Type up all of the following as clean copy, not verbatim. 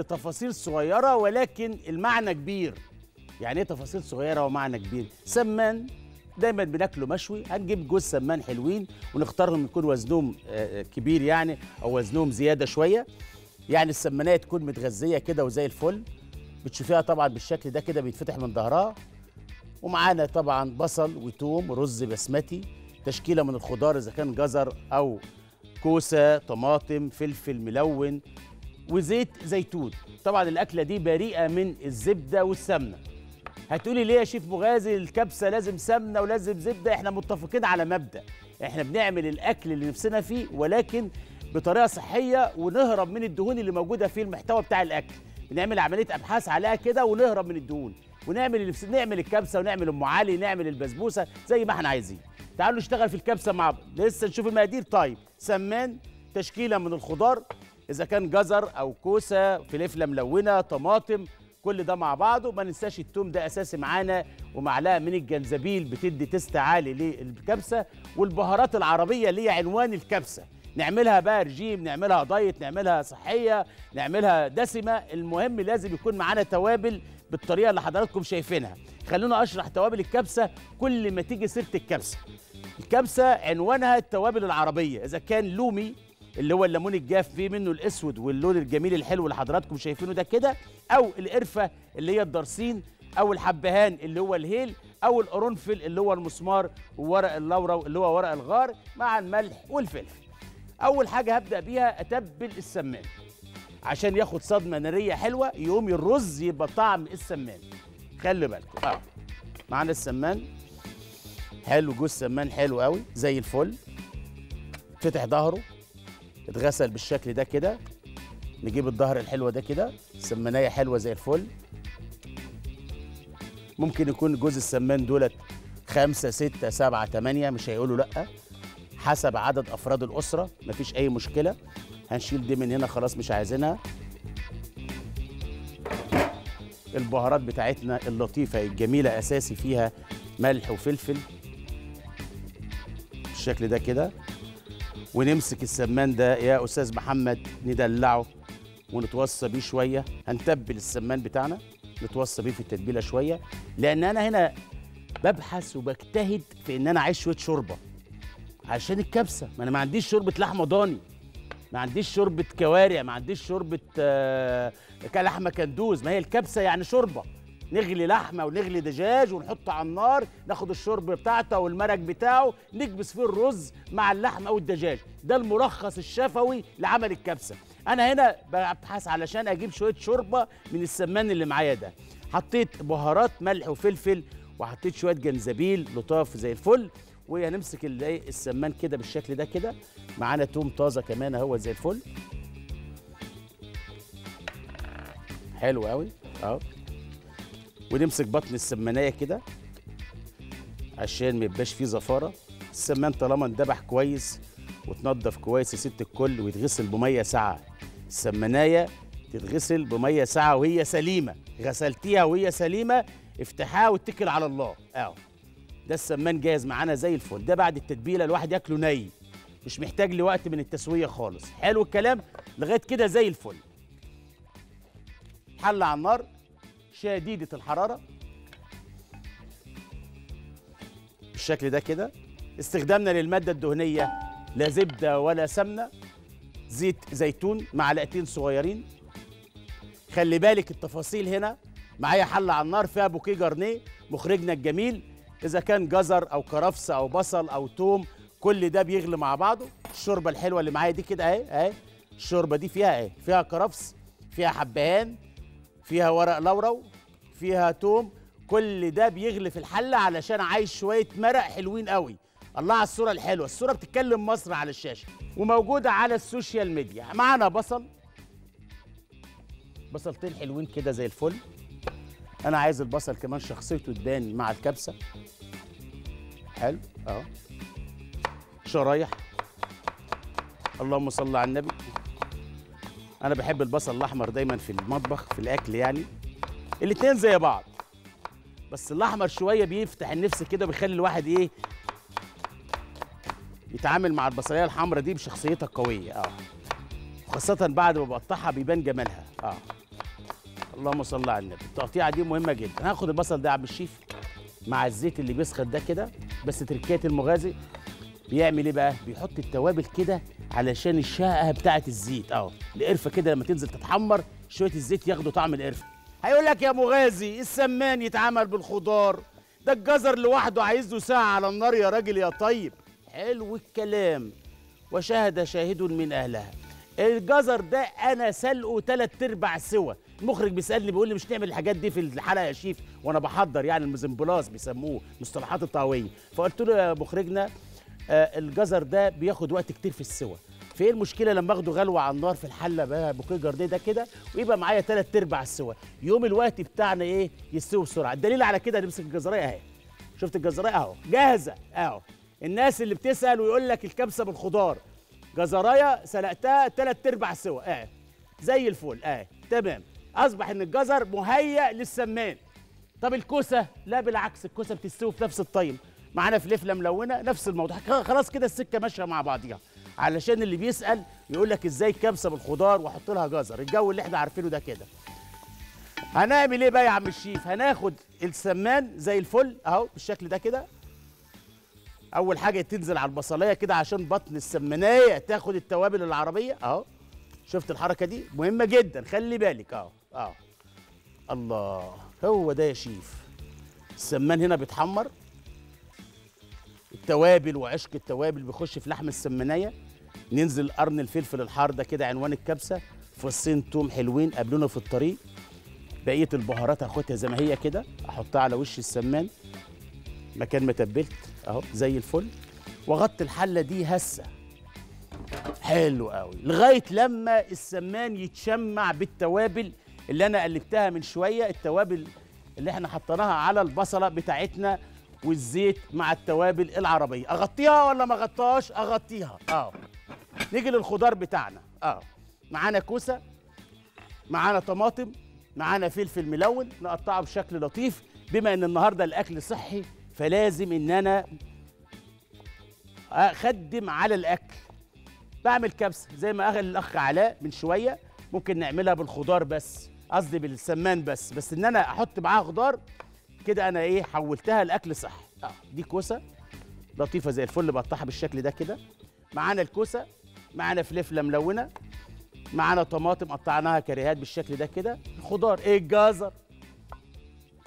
تفاصيل صغيرة ولكن المعنى كبير. يعني ايه تفاصيل صغيرة ومعنى كبير؟ سمان دايما بناكله مشوي، هنجيب جوز سمان حلوين ونختارهم يكون وزنهم كبير يعني او وزنهم زيادة شوية. يعني السمانية تكون متغذية كده وزي الفل، بتشوفيها طبعا بالشكل ده كده بيتفتح من ظهرها. ومعانا طبعا بصل وتوم ورز بسمتي، تشكيلة من الخضار اذا كان جزر او كوسة، طماطم، فلفل ملون، وزيت زيتون. طبعا الاكله دي بريئه من الزبده والسمنه. هتقولي ليه يا شيف مغازي الكبسه لازم سمنه ولازم زبده؟ احنا متفقين على مبدا، احنا بنعمل الاكل اللي نفسنا فيه ولكن بطريقه صحيه ونهرب من الدهون اللي موجوده في المحتوى بتاع الاكل. بنعمل عمليه ابحاث عليها كده ونهرب من الدهون ونعمل اللي نفسنا، نعمل الكبسه ونعمل ام علي، نعمل البسبوسه زي ما احنا عايزين. تعالوا نشتغل في الكبسه مع بعض، لسه نشوف المقادير. طيب سمان، تشكيله من الخضار إذا كان جزر أو كوسة، فلفلة ملونة، طماطم، كل ده مع بعضه. ما ننساش التوم ده أساسي معانا، ومعلقة من الجنزبيل بتدي تست عالي للكبسة. والبهارات العربية اللي هي عنوان الكبسة، نعملها بقى رجيم، نعملها دايت، نعملها صحية، نعملها دسمة، المهم لازم يكون معانا توابل بالطريقة اللي حضراتكم شايفينها. خلونا أشرح توابل الكبسة كل ما تيجي سيرة الكبسة. الكبسة عنوانها التوابل العربية، إذا كان لومي اللي هو الليمون الجاف فيه منه الاسود واللون الجميل الحلو اللي حضراتكم شايفينه ده كده، او القرفه اللي هي الدرسين، او الحبهان اللي هو الهيل، او القرنفل اللي هو المسمار، وورق اللورا اللي هو ورق الغار، مع الملح والفلفل. اول حاجه هبدا بيها اتبل السمان عشان ياخد صدمه ناريه حلوه، يقوم الرز يبقى طعم السمان. خلي بالكم معانا السمان حلو، جوز سمان حلو قوي زي الفل، فتح ظهره اتغسل بالشكل ده كده. نجيب الظهر الحلوه ده كده، سمنايه حلوه زي الفل. ممكن يكون جوز السمان دولت 5 6 7 8، مش هيقولوا لا، حسب عدد افراد الاسره، مفيش اي مشكله. هنشيل دي من هنا خلاص مش عايزينها. البهارات بتاعتنا اللطيفه الجميله اساسي فيها ملح وفلفل بالشكل ده كده. ونمسك السمان ده يا أستاذ محمد ندلعه ونتوصى بيه شوية. هنتبل السمان بتاعنا، نتوصى بيه في التتبيلة شوية، لأن أنا هنا ببحث وبجتهد في إن أنا عايز شوية شوربة عشان الكبسة. ما أنا ما عنديش شوربة لحمة ضاني، ما عنديش شوربة كوارع، ما عنديش شوربة لحمة كندوز. ما هي الكبسة يعني شوربة، نغلي لحمة ونغلي دجاج ونحطه على النار، ناخد الشرب بتاعته والمرق بتاعه نكبس فيه الرز مع اللحمة أو الدجاج. ده الملخص الشفوي لعمل الكبسة. أنا هنا ببحث علشان أجيب شوية شوربة من السمان اللي معايا ده. حطيت بهارات ملح وفلفل وحطيت شوية جنزبيل لطاف زي الفل. وهنمسك السمان كده بالشكل ده كده. معانا توم طازة كمان اهو زي الفل، حلو قوي اهو. ونمسك بطن السمانية كده عشان ما يبقاش فيه زفارة. السمان طالما اندبح كويس وتنضف كويس يا ست الكل ويتغسل بمية ساقعة. السمانية تتغسل بمية ساقعة وهي سليمة، غسلتيها وهي سليمة افتحها واتكل على الله اهو. ده السمان جاهز معانا زي الفل، ده بعد التتبيلة الواحد ياكله ني، مش محتاج لوقت من التسوية خالص. حلو الكلام لغاية كده زي الفل. حل على النار شديدة الحرارة بالشكل ده كده. استخدامنا للمادة الدهنية لا زبدة ولا سمنة، زيت زيتون معلقتين صغيرين. خلي بالك التفاصيل هنا. معايا حلة على النار فيها بوكيه جرنيه مخرجنا الجميل، إذا كان جزر أو كرفس أو بصل أو توم، كل ده بيغلي مع بعضه. الشوربة الحلوة اللي معايا دي كده أهي أهي، الشوربة دي فيها أهي، فيها كرفس، فيها حبهان، فيها ورق لورو، فيها توم، كل ده بيغلي في الحله علشان عايز شويه مرق حلوين قوي. الله على الصوره الحلوه، الصوره بتتكلم مصر على الشاشه وموجوده على السوشيال ميديا. معانا بصل، بصلتين حلوين كده زي الفل. انا عايز البصل كمان شخصيته تبان مع الكبسه. حلو اهو، شرايح، اللهم صل على النبي. أنا بحب البصل الأحمر دايماً في المطبخ في الأكل، يعني الاتنين زي بعض، بس الأحمر شوية بيفتح النفس كده وبيخلي الواحد إيه يتعامل مع البصلية الحمراء دي بشخصيتها القوية، خاصة بعد ما بقطعها بيبان جمالها. اللهم صل على النبي. التقطيعه دي مهمه جدا. هاخد البصل ده يا عم الشيف مع الزيت اللي بيسخن ده كده، بس تركايه المغازي بيعمل ايه بقى؟ بيحط التوابل كده علشان الشهقه بتاعه الزيت اهو، القرفه كده لما تنزل تتحمر شويه الزيت ياخدوا طعم القرفه. هيقول لك يا مغازي السمان يتعمل بالخضار، ده الجزر لوحده عايز له ساعه على النار يا راجل يا طيب. حلو الكلام. وشاهد شاهد من اهلها. الجزر ده انا سلقه 3/4 سوا. المخرج بيسالني بيقول لي مش نعمل الحاجات دي في الحلقه يا شيف، وانا بحضر يعني المزمبلاص بيسموه، مصطلحات الطهويه. فقلت له يا مخرجنا الجزر ده بياخد وقت كتير في السوى، فايه المشكله لما اخده غلوه على النار في الحله بقى بوكيه جارديه ده كده ويبقى معايا 3/4 السوى، يوم الوقت بتاعنا ايه يستوي بسرعه. الدليل على كده نمسك الجزرايه اهي، شفت الجزرايه اهو جاهزه اهو. الناس اللي بتسال ويقول لك الكبسه بالخضار، جزرايه سلقتها 3/4 سوى اهي زي الفل اهي تمام. اصبح ان الجزر مهيأ للسمان. طب الكوسه؟ لا بالعكس، الكوسه بتستوي في نفس الطين، معانا فلفله ملونه نفس الموضوع. خلاص كده السكه ماشيه مع بعضيها، علشان اللي بيسال يقول لك ازاي الكبسه بالخضار واحط لها جزر، الجو اللي احنا عارفينه ده كده. هنعمل ايه بقى يا عم الشيف؟ هناخد السمان زي الفل اهو بالشكل ده كده. اول حاجه تنزل على البصلايه كده عشان بطن السمنايه تاخد التوابل العربيه اهو. شفت الحركه دي مهمه جدا، خلي بالك اهو اهو. الله هو ده يا شيف. السمان هنا بيتحمر، التوابل وعشق التوابل بيخش في لحم السمنايه. ننزل قرن الفلفل الحار ده كده عنوان الكبسه، فصين توم حلوين قابلونا في الطريق. بقيه البهارات هاخدها زي ما هي كده احطها على وش السمان مكان ما تبلت اهو زي الفل، واغطي الحله دي هسه حلو قوي لغايه لما السمان يتشمع بالتوابل اللي انا قلبتها من شويه، التوابل اللي احنا حطيناها على البصله بتاعتنا والزيت مع التوابل العربيه. اغطيها ولا ما اغطاهاش؟ اغطيها اهو. نيجي للخضار بتاعنا اهو، معانا كوسه، معانا طماطم، معانا فلفل ملون نقطعه بشكل لطيف. بما ان النهارده الاكل صحي فلازم ان انا اخدم على الاكل. بعمل كبسه زي ما قال الاخ علاء من شويه، ممكن نعملها بالخضار بس، قصدي بالسمان بس، بس ان انا احط معاها خضار كده انا ايه حولتها لاكل صحي. دي كوسه لطيفه زي الفل بقطعها بالشكل ده كده. معانا الكوسه، معانا فلفله ملونه، معانا طماطم قطعناها كريهات بالشكل ده كده. الخضار ايه؟ الجزر.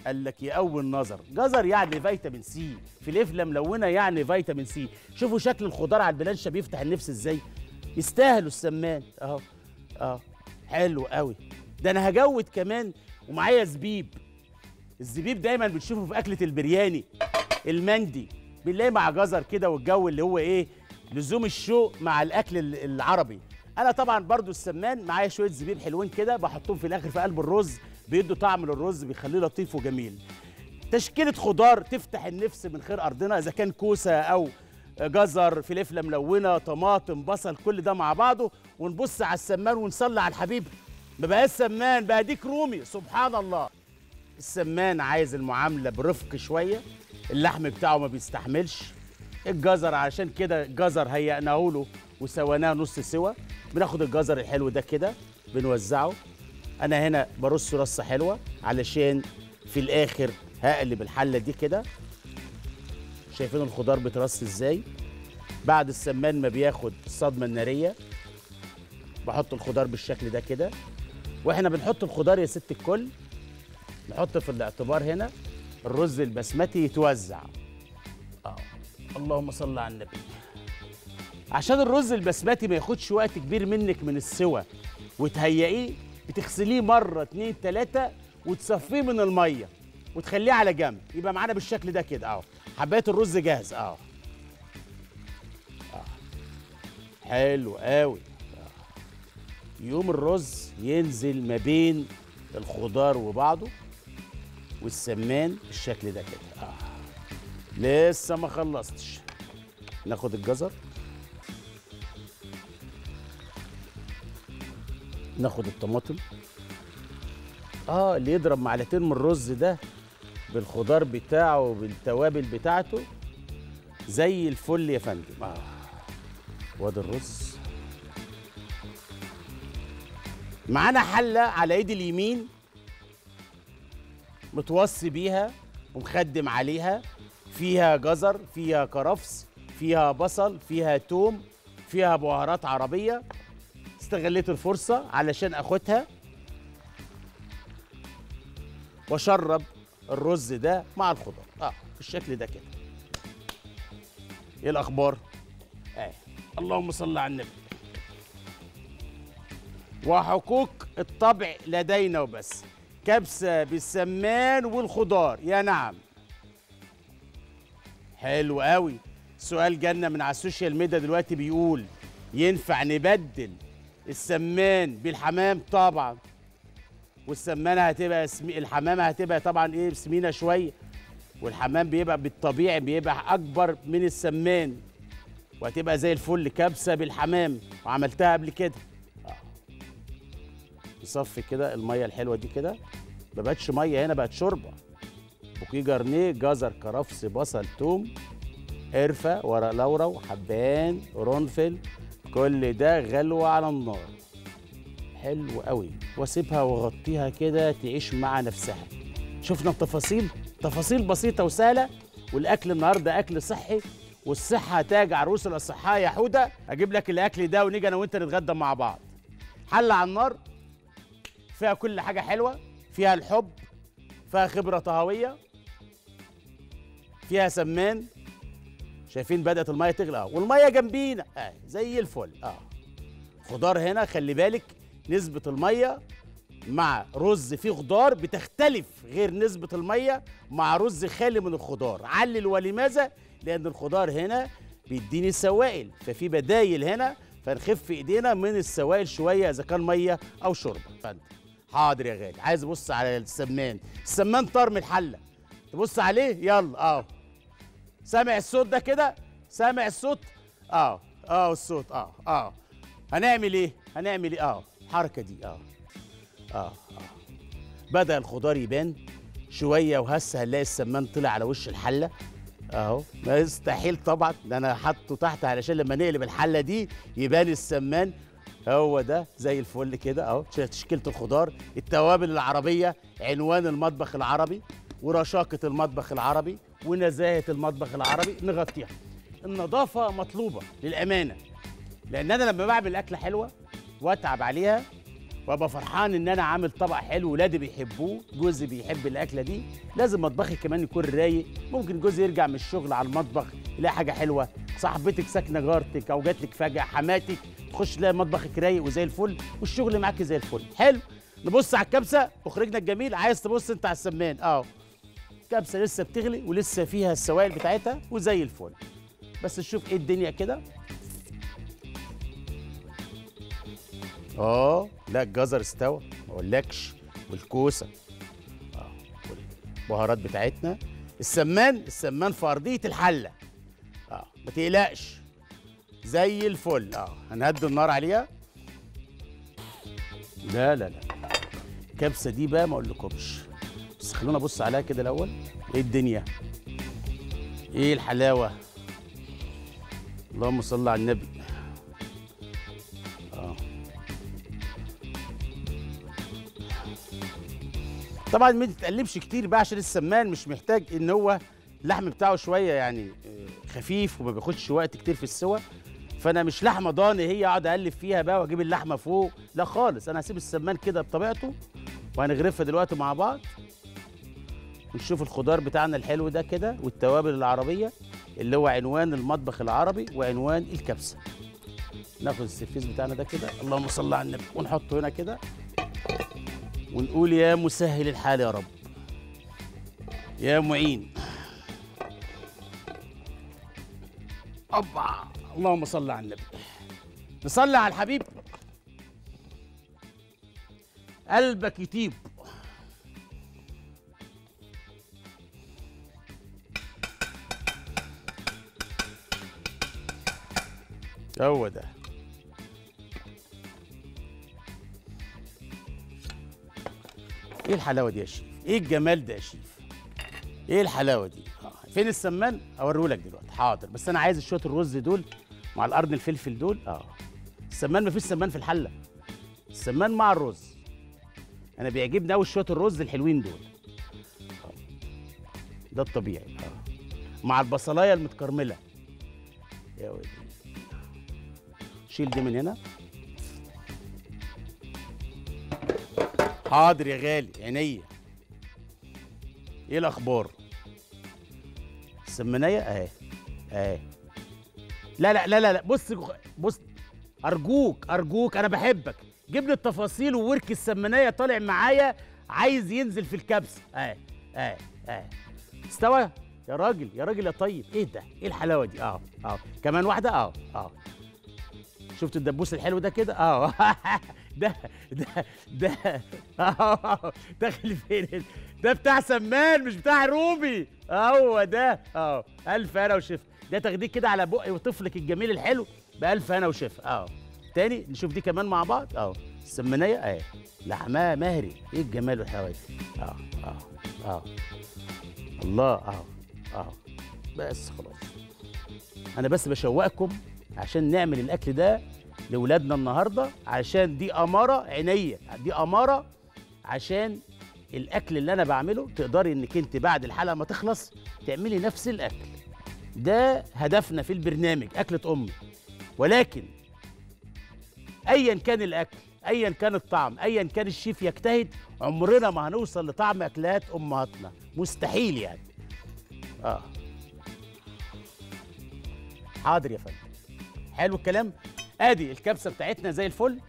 قال لك يا اول نظر، جزر يعني فيتامين سي، فلفله ملونه يعني فيتامين سي. شوفوا شكل الخضار على البلانشه بيفتح النفس ازاي، يستاهلوا السمان اهو اهو حلو قوي. ده انا هجود كمان ومعايا زبيب. الزبيب دايما بنشوفه في اكله البرياني المندي، بنلاقيه مع جزر كده، والجو اللي هو ايه لزوم الشوق مع الاكل العربي. انا طبعا برضو السمان معايا شويه زبيب حلوين كده بحطهم في الاخر في قلب الرز، بيدوا طعم للرز بيخليه لطيف وجميل. تشكيله خضار تفتح النفس من خير ارضنا، اذا كان كوسه او جزر فلفله ملونه طماطم بصل كل ده مع بعضه. ونبص على السمان ونصلي على الحبيب، ما بقاش سمان بقى ديك رومي سبحان الله. السمان عايز المعامله برفق شويه، اللحم بتاعه ما بيستحملش. الجزر عشان كده الجزر هيقناه له وسويناه نص سوا. بناخد الجزر الحلو ده كده بنوزعه، انا هنا برصه رصه حلوه علشان في الاخر هقلب الحله دي كده. شايفين الخضار بيترص ازاي بعد السمان ما بياخد الصدمه الناريه. بحط الخضار بالشكل ده كده، واحنا بنحط الخضار يا ست الكل نحط في الاعتبار هنا الرز البسمتي يتوزع. اللهم صل على النبي. عشان الرز البسمتي ما ياخدش وقت كبير منك من السوى وتهيئيه، بتغسليه مره 2 3 وتصفيه من الميه وتخليه على جنب، يبقى معانا بالشكل ده كده اهو حبات الرز جاهز اهو. حلو قوي. يوم الرز ينزل ما بين الخضار وبعضه والسمان بالشكل ده كده لسه ما خلصتش. ناخد الجزر، ناخد الطماطم اللي يضرب معلقتين من الرز ده بالخضار بتاعه وبالتوابل بتاعته زي الفل يا فندم. وادي الرز معانا. حله على ايدي اليمين متوصي بيها ومخدم عليها، فيها جزر، فيها كرفس، فيها بصل، فيها توم، فيها بهارات عربية. استغليت الفرصة علشان أخدها وأشرب الرز ده مع الخضار بالشكل ده كده. إيه الأخبار؟ اللهم صل على النبي. وحقوق الطبع لدينا وبس. كبسة بالسمان والخضار، يا نعم. حلو قوي. سؤال جالنا من على السوشيال ميديا دلوقتي بيقول ينفع نبدل السمان بالحمام؟ طبعا. والسمانه هتبقى الحمامه هتبقى طبعا ايه، سمينه شويه، والحمام بيبقى بالطبيعي بيبقى اكبر من السمان، وهتبقى زي الفل كبسه بالحمام. وعملتها قبل كده. نصفي كده الميه الحلوه دي كده، ما بقتش ميه هنا، بقت شوربه. بوكيه جرنيه، جزر، كرفس، بصل، توم، قرفه، ورق لورا، حبان، قرنفل، كل ده غلوه على النار. حلو قوي. واسيبها واغطيها كده تعيش مع نفسها. شفنا التفاصيل، تفاصيل بسيطه وسهله. والاكل النهارده اكل صحي، والصحه تاج عروس الاصحاء يا حوده. اجيب لك الاكل ده ونيجي انا وانت نتغدى مع بعض. حله على النار فيها كل حاجه حلوه، فيها الحب، فيها خبره طهويه، فيها سمان. شايفين بدات الميه تغلي، والميه جنبينا زي الفل. خضار هنا، خلي بالك نسبه الميه مع رز فيه خضار بتختلف غير نسبه الميه مع رز خالي من الخضار. علل، ولماذا؟ لان الخضار هنا بيديني السوائل، ففي بدايل هنا، فنخف ايدينا من السوائل شويه اذا كان ميه او شوربه. فانت حاضر يا غالي. عايز ابص على السمان؟ السمان طار من الحله، تبص عليه. يلا سامع الصوت ده كده؟ سامع الصوت؟ الصوت. هنعمل ايه؟ هنعمل ايه؟ الحركه دي. بدأ الخضار يبان شويه، وهسه هنلاقي السمان طلع على وش الحله اهو. ما يستحيل طبعا، ده انا حاطه تحت علشان لما نقلب الحله دي يبان السمان. هو ده زي الفل كده اهو. تشكيله الخضار، التوابل العربيه، عنوان المطبخ العربي، ورشاقه المطبخ العربي، ونزاهه المطبخ العربي. نغطيها. النظافه مطلوبه للامانه، لان انا لما بعمل اكله حلوه واتعب عليها وابقى فرحان ان انا عامل طبق حلو، ولادي بيحبوه، جوزي بيحب الاكله دي، لازم مطبخي كمان يكون رايق. ممكن جوزي يرجع من الشغل على المطبخ يلاقي حاجه حلوه، صاحبتك ساكنه جارتك او جاتلك فجاه حماتك، تخش تلاقي مطبخك رايق وزي الفل، والشغل معاك زي الفل. حلو. نبص على الكبسه، اخرجنا الجميل. عايز تبص انت على السمان؟ الكبسه لسه بتغلي ولسه فيها السوائل بتاعتها وزي الفل. بس نشوف ايه الدنيا كده. لا الجزر استوى ما اقولكش، والكوسه، والبهارات بتاعتنا. السمان في ارضيه الحله. ما تقلقش زي الفل. هنهدي النار عليها. لا لا لا، الكبسه دي بقى ما اقولكمش. بس خلونا ابص عليها كده الاول. ايه الدنيا؟ ايه الحلاوه؟ اللهم صل على النبي. طبعا ما تتقلبش كتير بقى، عشان السمان مش محتاج ان هو اللحم بتاعه شويه يعني خفيف وما بياخدش وقت كتير في السوى. فانا مش لحمه ضاني هي اقعد اقلب فيها بقى واجيب اللحمه فوق، لا خالص. انا هسيب السمان كده بطبيعته وهنغرفها دلوقتي مع بعض. ونشوف الخضار بتاعنا الحلو ده كده، والتوابل العربيه اللي هو عنوان المطبخ العربي وعنوان الكبسه. ناخد السرفيس بتاعنا ده كده، اللهم صل على النبي، ونحطه هنا كده ونقول يا مسهل الحال يا رب، يا معين. اللهم صل على النبي. نصلي على الحبيب. قلبك يطيب. هو ده. ايه الحلاوه دي يا شيف؟ ايه الجمال ده يا شيف؟ ايه الحلاوه دي؟ فين السمان؟ اوريهولك دلوقتي. حاضر. بس انا عايز شويه الرز دول مع القرن الفلفل دول. السمان، مفيش سمان في الحله. السمان مع الرز. انا بيعجبني قوي شويه الرز الحلوين دول. ده الطبيعي مع البصلايه المتكرمله. يا ولدي شيل دي من هنا. حاضر يا غالي، عينيا. ايه الاخبار؟ السمنيه اهي اهي. لا لا لا لا بص بص، ارجوك ارجوك انا بحبك، جيب لي التفاصيل وورك السمنيه طالع معايا عايز ينزل في الكبسه. اهي اهي اهي. استوى يا راجل يا راجل يا طيب. ايه ده؟ ايه الحلاوه دي؟ كمان واحده. شفت الدبوس الحلو ده كده؟ ده داخل فين؟ ده بتاع سمان مش بتاع روبي. هو ده. الف هنا وشفا. ده تاخديه كده على بقي وطفلك الجميل الحلو بألف هنا وشفا. تاني نشوف دي كمان مع بعض. السمنيه اهي لحمها مهري. ايه الجمال والحلاوه دي؟ الله. بس خلاص انا بس بشوقكم عشان نعمل الاكل ده لاولادنا النهارده، عشان دي اماره. عينيا دي اماره، عشان الاكل اللي انا بعمله تقدري انك انت بعد الحلقه ما تخلص تعملي نفس الاكل ده. هدفنا في البرنامج اكله امي، ولكن ايا كان الاكل ايا كان الطعم ايا كان الشيف يجتهد، عمرنا ما هنوصل لطعم اكلات امهاتنا، مستحيل يعني. حاضر يا فندم، حلو الكلام. ادي الكبسه بتاعتنا زي الفل.